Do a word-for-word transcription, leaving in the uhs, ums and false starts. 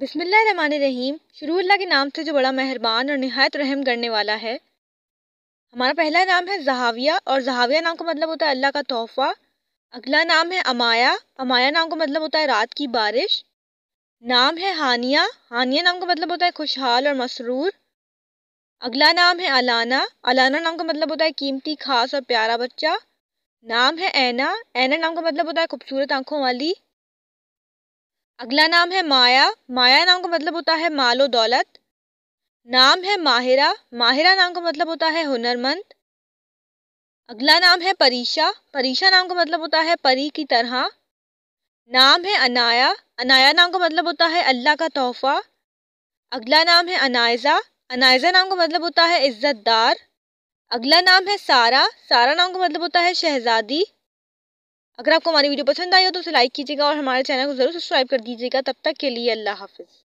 बिस्मिल्लाहिर्रहमानिर्रहीम। शुरू अल्लाह के नाम से जो बड़ा मेहरबान और नहायत रहम करने वाला है। हमारा पहला नाम है ज़हाविया और ज़हाविया नाम का मतलब होता है अल्लाह का तोहफ़ा। अगला नाम है अमाया, अमाया नाम का मतलब होता है रात की बारिश। नाम है हानिया, हानिया नाम का मतलब होता है खुशहाल और मसरूर। अगला नाम है अलाना, अलाना नाम का मतलब होता है कीमती, खास और प्यारा बच्चा। नाम है ऐना, ऐना नाम का मतलब होता है खूबसूरत आँखों वाली। अगला नाम है माया, माया नाम का मतलब होता है माल और दौलत। नाम है माहिरा, माहिरा नाम का मतलब होता है हुनरमंद। अगला नाम है परीशा, परीशा नाम का मतलब होता है परी की तरह। नाम है अनाया, अनाया नाम का मतलब होता है अल्लाह का तोहफ़ा। अगला नाम है अनायजा, अनायजा नाम का मतलब होता है इज़्ज़तदार। अगला नाम है सारा, सारा नाम का मतलब होता है शहज़ादी। अगर आपको हमारी वीडियो पसंद आई हो तो उसे लाइक कीजिएगा और हमारे चैनल को ज़रूर सब्सक्राइब कर दीजिएगा। तब तक के लिए अल्लाह हाफ़िज़।